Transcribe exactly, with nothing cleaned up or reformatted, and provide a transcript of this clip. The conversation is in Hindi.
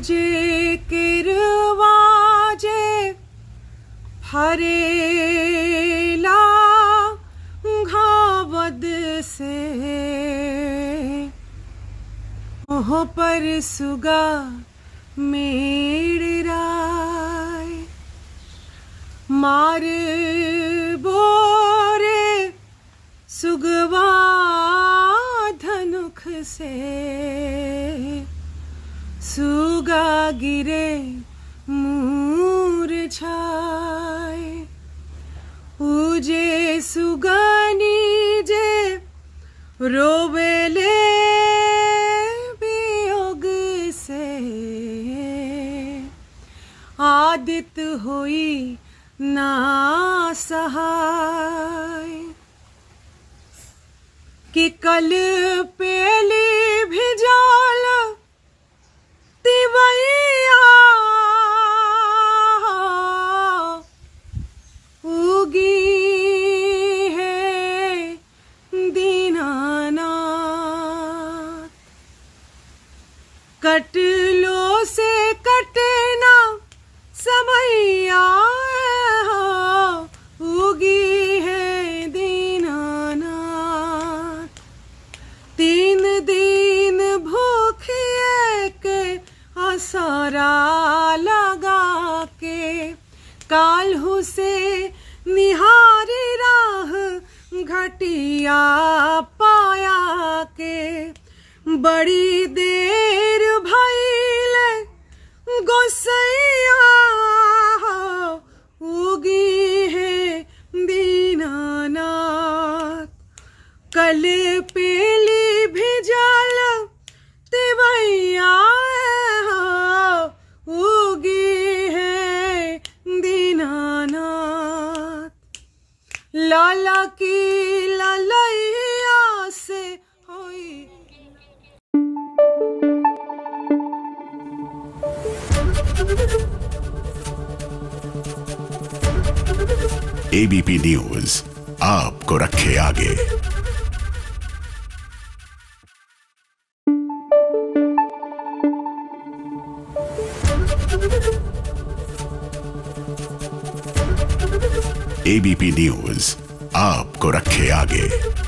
तुझे किरवाजे हरेला घावद से मोह पर सुगा मेड़ राय मार बोरे सुगवा धनुख से सुगा गिरे मूर्छाए उजे सुगनी जे रोवेले वियोग से आदित होई ना सहाय कि कल पेली भिजाल उगी है दीनानाथ कटलो से कटना समैया उगी है दीनानाथ तीन दिन भूखे के आसरा लगा के काल्हू से निहारी राह घटिया पाया के बड़ी देर भइल गोसैया उगी है दीनानाथ कल पेली भिजाल तेवैया लाला की ललैया से होई। एबीपी न्यूज़ आपको रखे आगे। एबीपी न्यूज़ आपको रखे आगे।